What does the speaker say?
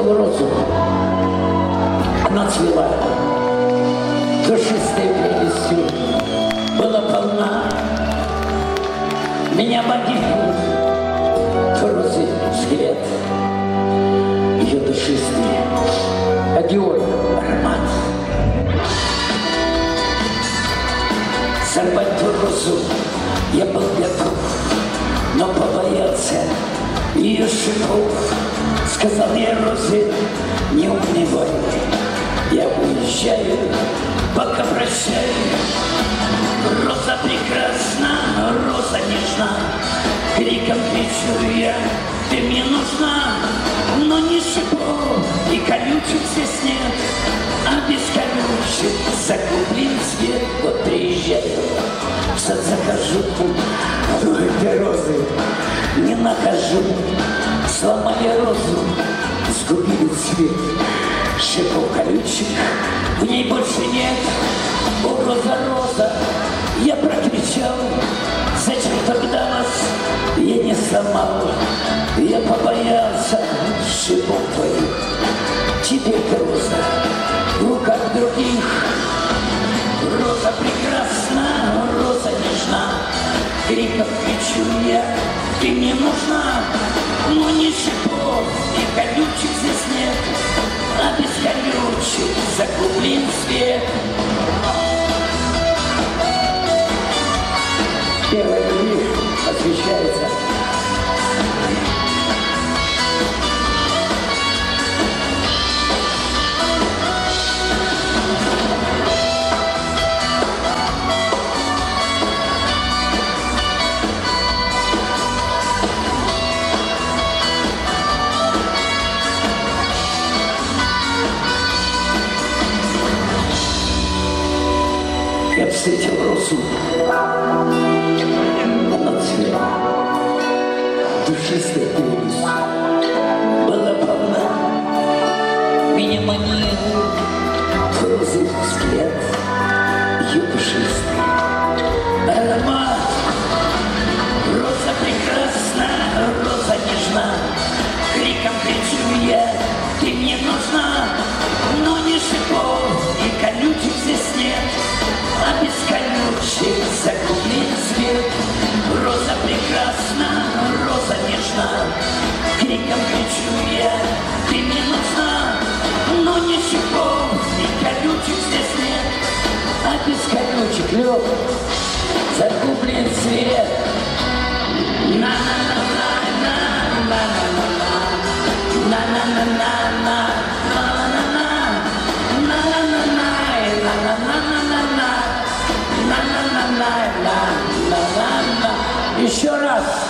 улетела роза. Она цвела душистой прелестью, была полна меня богиню, розы скелет, ее душистый одиоль аромат. Сорвать твою розу я был готов, но побоялся ее шипов. Сказал я розе, не унывай, я уезжаю, пока прощаю. Роза прекрасна, роза нежна, криком кричу я, ты мне нужна. Но не шипов и колючек здесь нет, а без колючек загублен свет. Вот приезжаю, в сад захожу, но этой розы не нахожу. Сломали розу, сгубили цвет, шипов колючек в ней больше нет. О, роза, роза, я прокричал, зачем тогда вас я не сломал? Я побоялся шипов твоих. Теперь ты роза в руках других. Роза прекрасна, роза нежна, криком кричу я, ты мне нужна. Но ни шипов и колючек здесь нет, а без колючек загублен свет. Первый миг освещается. Я встретил розу, она цвела душистой прелестью, была полна меня манила, розы взгляд ее душистый аромат. Роза прекрасна, роза нежна, криком кричу я, ты мне нужна. Но ни шипов и колючек здесь нет, а без колючек загублен свет. Роза прекрасна, роза нежна, криком кричу я, ты мне нужна. Но ни шипов, ни колючек здесь нет, а без колючек, Лёв, загублен свет. Еще раз.